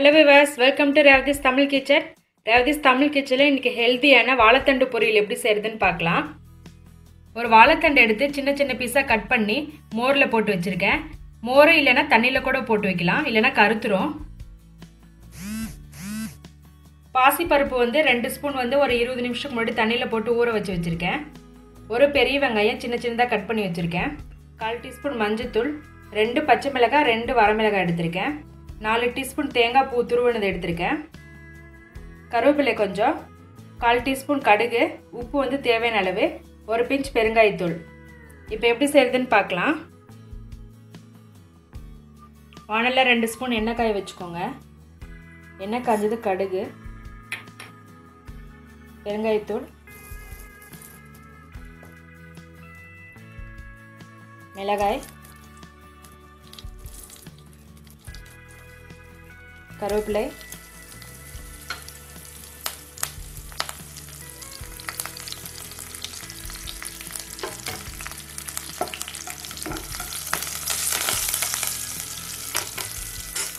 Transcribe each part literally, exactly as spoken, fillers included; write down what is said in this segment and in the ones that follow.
Hello viewers, welcome to Rav Tamil Kitchen. Rav Tamil Kitchen இன்னைக்கு ஹெல்தியான வாழைத்தண்டு பொரியல் எப்படி செய்யறதுன்னு பார்க்கலாம். ஒரு வாழைத்தண்டை எடுத்து சின்ன சின்ன பீஸா கட் பண்ணி மோர்ல போட்டு வச்சிருக்கேன். மோர் இல்லனா தண்ணில கூட போட்டு வைக்கலாம், இல்லனா கருத்துறோம். பாசி பருப்பு வந்து ரெண்டு ஸ்பூன் வந்து ஒரு இருபது நிமிஷம் முன்னாடி தண்ணில போட்டு ஊற வச்சு வச்சிருக்கேன். ஒரு பெரிய வெங்காயம் சின்ன சின்னதா கட் பண்ணி வச்சிருக்கேன். கால் டீஸ்பூன் மஞ்சள் தூள், ரெண்டு பச்சை மிளகாய், ரெண்டு வரமிளகாய் எடுத்துர்க்கேன். four teaspoon தேங்காய் பூ துருவனது எடுத்துர்க்கேன். கருவேப்பிலை கொஞ்சம், four teaspoon கடுகு, உப்பு வந்து தேவையான அளவு, ஒரு பிஞ்ச் பெருங்காயத்தூள். இப்போ எப்படி செய்யறதுன்னு பார்க்கலாம். வாணல்ல ரெண்டு ஸ்பூன் எண்ணெய் காய வெச்சுக்கோங்க. எண்ணெய் காஞ்சது கடுகு, பெருங்காயத்தூள், மிளகாய், கருவேப்பிலை,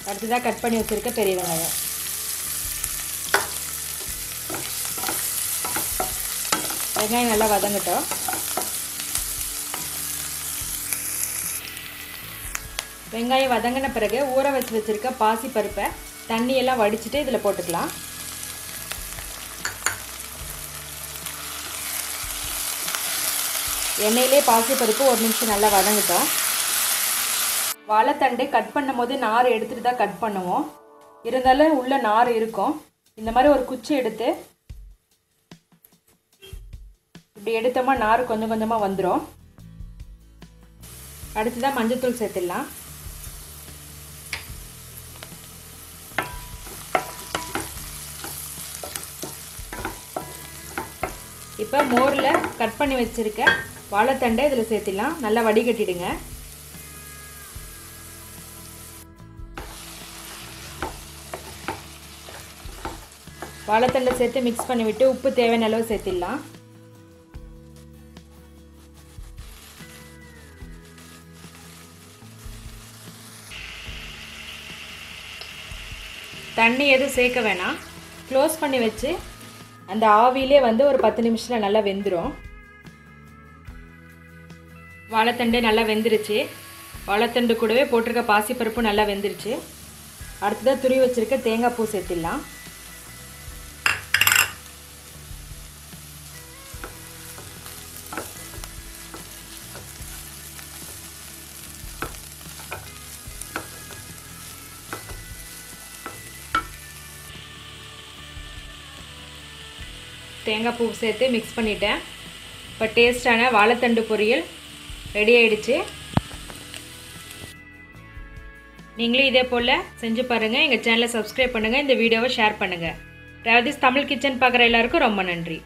அடுத்ததாக கட் பண்ணி வச்சிருக்க பெரிய வெங்காயம். வெங்காயம் நல்லா வதங்கட்டும். வெங்காயம் வதங்கின பிறகு ஊற வச்சு வச்சிருக்க பாசி பருப்பை தண்ணியெல்லாம் வடிச்சுட்டு இதில் போட்டுக்கலாம். எண்ணெயிலே பாசி பருப்பு ஒரு நிமிஷம் நல்லா வதங்கிட்டோம். வாழைத்தண்டை கட் பண்ணும் போது நார் எடுத்துட்டு தான் கட் பண்ணுவோம், இருந்தாலும் உள்ள நார் இருக்கும். இந்த மாதிரி ஒரு குச்சி எடுத்து இப்படி எடுத்தோமா நார் கொஞ்சம் கொஞ்சமாக வந்துடும். அடுத்ததான் மஞ்சத்தூள் சேர்த்துடலாம். இப்போ மோரில் கட் பண்ணி வச்சுருக்க வாழைத்தண்டை இதில் சேர்த்திடலாம். நல்லா வடிகட்டிடுங்க. வாழைத்தண்டை சேர்த்து மிக்ஸ் பண்ணிவிட்டு உப்பு தேவையான அளவு சேர்த்திடலாம். தண்ணி எதுவும் சேர்க்க வேணாம். க்ளோஸ் பண்ணி வச்சு அந்த ஆவிலே வந்து ஒரு பத்து நிமிஷத்தில் நல்லா வெந்துடும். வாழைத்தண்டு நல்லா வெந்துருச்சு. வாழைத்தண்டு கூடவே போட்டிருக்க பாசிப்பருப்பு நல்லா வெந்துருச்சு. அடுத்ததாக துருவி வச்சுருக்க தேங்காய் பூ சேர்த்திடலாம். தேங்காய் பூ சேர்த்து மிக்ஸ் பண்ணிட்டேன். இப்போ டேஸ்டான வாழைத்தண்டு பொரியல் ரெடி ஆயிடுச்சு. நீங்களும் இதே போல் செஞ்சு பாருங்கள். எங்கள் சேனலை சப்ஸ்கிரைப் பண்ணுங்கள். இந்த வீடியோவை ஷேர் பண்ணுங்கள். ராவ் தமிழ் கிச்சன் பார்க்குற எல்லாருக்கும் ரொம்ப நன்றி.